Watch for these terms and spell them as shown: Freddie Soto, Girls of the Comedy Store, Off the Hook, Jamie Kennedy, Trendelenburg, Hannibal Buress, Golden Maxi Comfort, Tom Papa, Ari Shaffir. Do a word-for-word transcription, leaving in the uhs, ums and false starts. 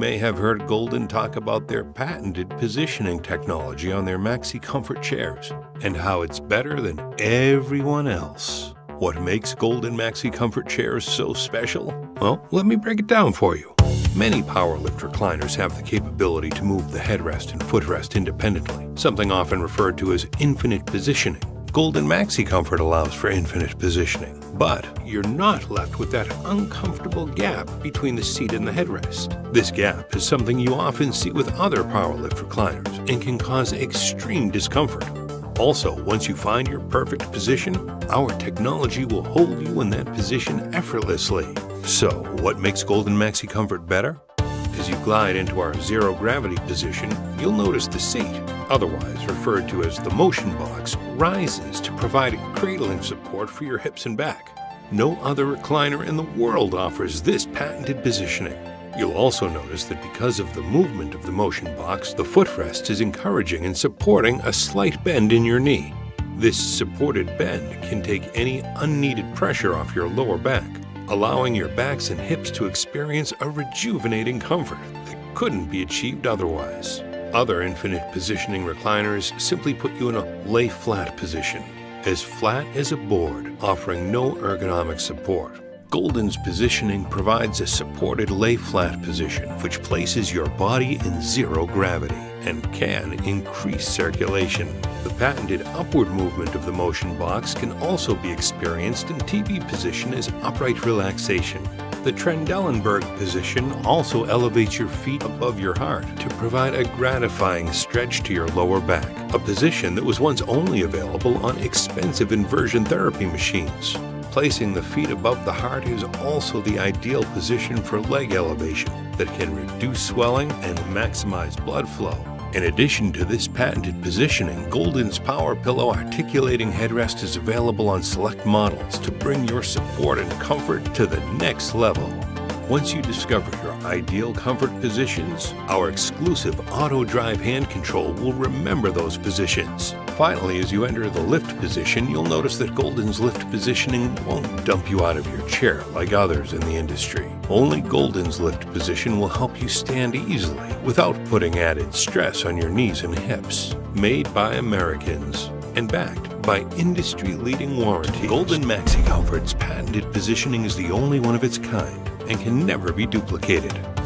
may have heard Golden talk about their patented positioning technology on their Maxi Comfort chairs and how it's better than everyone else. What makes Golden Maxi Comfort chairs so special? Well, let me break it down for you. Many power lift recliners have the capability to move the headrest and footrest independently, something often referred to as infinite positioning. Golden Maxi Comfort allows for infinite positioning, but you're not left with that uncomfortable gap between the seat and the headrest. This gap is something you often see with other power lift recliners and can cause extreme discomfort. Also, once you find your perfect position, our technology will hold you in that position effortlessly. So, what makes Golden Maxi Comfort better? As you glide into our zero gravity position, you'll notice the seat, otherwise referred to as the motion box, rises to provide a cradling support for your hips and back. No other recliner in the world offers this patented positioning. You'll also notice that because of the movement of the motion box, the footrest is encouraging and supporting a slight bend in your knee. This supported bend can take any unneeded pressure off your lower back, allowing your backs and hips to experience a rejuvenating comfort that couldn't be achieved otherwise. Other infinite positioning recliners simply put you in a lay-flat position, as flat as a board, offering no ergonomic support. Golden's positioning provides a supported lay-flat position, which places your body in zero gravity and can increase circulation. The patented upward movement of the motion box can also be experienced in T V position as upright relaxation. The Trendelenburg position also elevates your feet above your heart to provide a gratifying stretch to your lower back, a position that was once only available on expensive inversion therapy machines. Placing the feet above the heart is also the ideal position for leg elevation that can reduce swelling and maximize blood flow. In addition to this patented positioning, Golden's Power Pillow articulating headrest is available on select models to bring your support and comfort to the next level. Once you discover your ideal comfort positions, our exclusive auto drive hand control will remember those positions. Finally, as you enter the lift position, you'll notice that Golden's lift positioning won't dump you out of your chair like others in the industry. Only Golden's lift position will help you stand easily without putting added stress on your knees and hips. Made by Americans and backed by industry-leading warranty, Golden Maxi Comfort's patented positioning is the only one of its kind and can never be duplicated.